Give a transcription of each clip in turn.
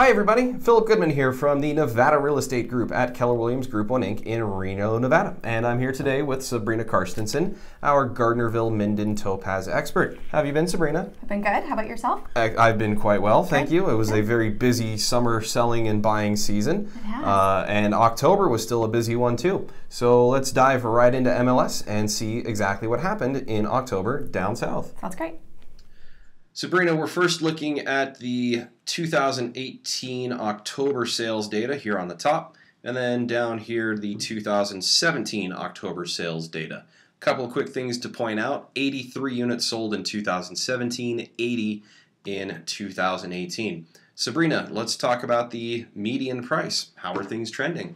Hi everybody, Philip Goodman here from the Nevada Real Estate Group at Keller Williams Group One Inc. in Reno, Nevada. And I'm here today with Sabrina Carstensen, our Gardnerville Minden Topaz expert. How have you been, Sabrina? I've been good. How about yourself? I've been quite well, thank you. It was a very busy summer selling and buying season. It has. And October was still a busy one too. So let's dive right into MLS and see exactly what happened in October down south. Sounds great. Sabrina, we're first looking at the 2018 October sales data here on the top, and then down here the 2017 October sales data. A couple of quick things to point out: 83 units sold in 2017, 80 in 2018. Sabrina, let's talk about the median price. How are things trending?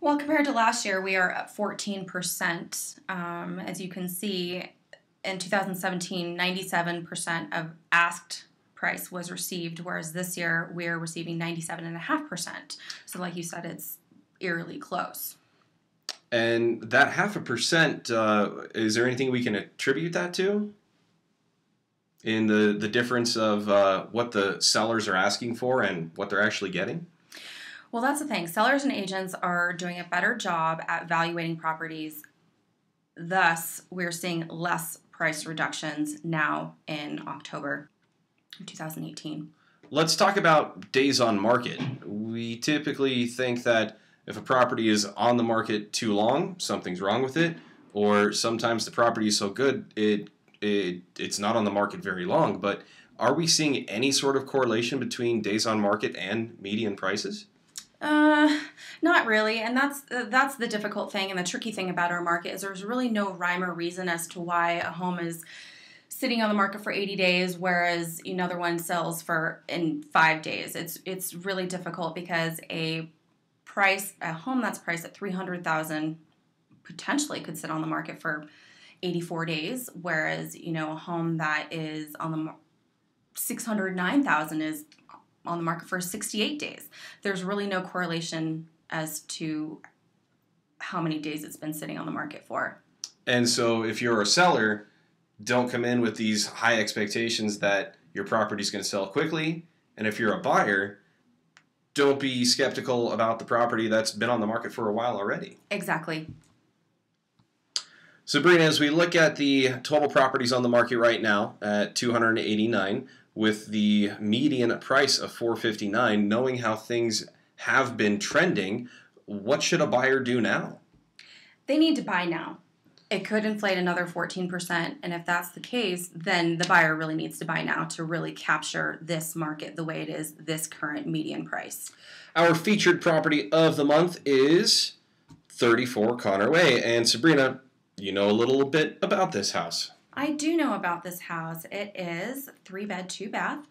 Well, compared to last year, we are up 14%, as you can see. In 2017, 97% of asked price was received, whereas this year we're receiving 97.5%. So like you said, it's eerily close. And that 0.5%, is there anything we can attribute that to? In the difference of what the sellers are asking for and what they're actually getting? Well, that's the thing. Sellers and agents are doing a better job at valuating properties. Thus, we're seeing less price reductions now in October 2018. Let's talk about days on market. We typically think that if a property is on the market too long, something's wrong with it, or sometimes the property is so good it's not on the market very long. But are we seeing any sort of correlation between days on market and median prices? Not really, and that's the difficult thing and the tricky thing about our market is there's really no rhyme or reason as to why a home is sitting on the market for 80 days whereas another one sells for in 5 days. It's really difficult because a home that's priced at $300,000 potentially could sit on the market for 84 days, whereas a home that is on the $609,000 is on the market for 68 days. There's really no correlation as to how many days it's been sitting on the market for. And so if you're a seller, don't come in with these high expectations that your property's going to sell quickly. And if you're a buyer, don't be skeptical about the property that's been on the market for a while already. Exactly. Sabrina, as we look at the total properties on the market right now at 289, with the median price of $459, knowing how things have been trending, what should a buyer do now? They need to buy now. It could inflate another 14%, and if that's the case, then the buyer really needs to buy now to really capture this market the way it is, this current median price. Our featured property of the month is 34 Connor Way, and Sabrina, you know a little bit about this house. I do know about this house. It is 3-bed, 2-bath,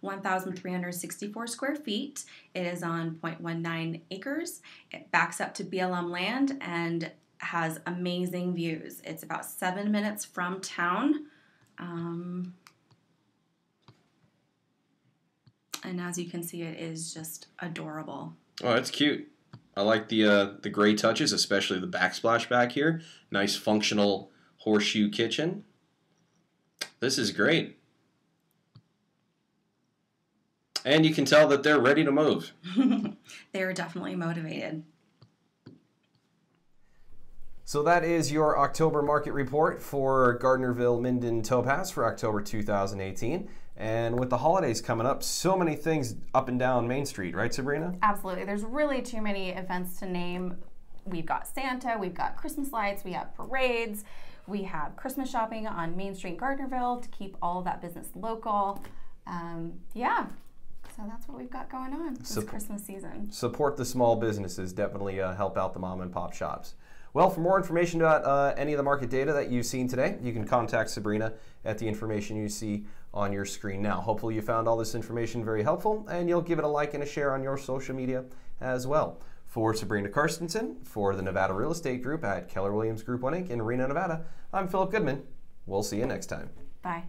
1,364 square feet. It is on 0.19 acres. It backs up to BLM land and has amazing views. It's about 7 minutes from town. And as you can see, it is just adorable. Oh, that's cute. I like the gray touches, especially the backsplash back here. Nice functional horseshoe kitchen. This is great. And you can tell that they're ready to move. They're definitely motivated. So that is your October market report for Gardnerville Minden Topaz for October 2018. And with the holidays coming up, so many things up and down Main Street, right, Sabrina? Absolutely. There's really too many events to name. We've got Santa, we've got Christmas lights, we have parades. We have Christmas shopping on Main Street, Gardnerville, to keep all of that business local. Yeah, so that's what we've got going on this Christmas season. Support the small businesses, definitely help out the mom and pop shops. Well, for more information about any of the market data that you've seen today, you can contact Sabrina at the information you see on your screen now. Hopefully you found all this information very helpful, and you'll give it a like and a share on your social media as well. For Sabrina Carstensen, for the Nevada Real Estate Group at Keller Williams Group One Inc. in Reno, Nevada, I'm Philip Goodman. We'll see you next time. Bye.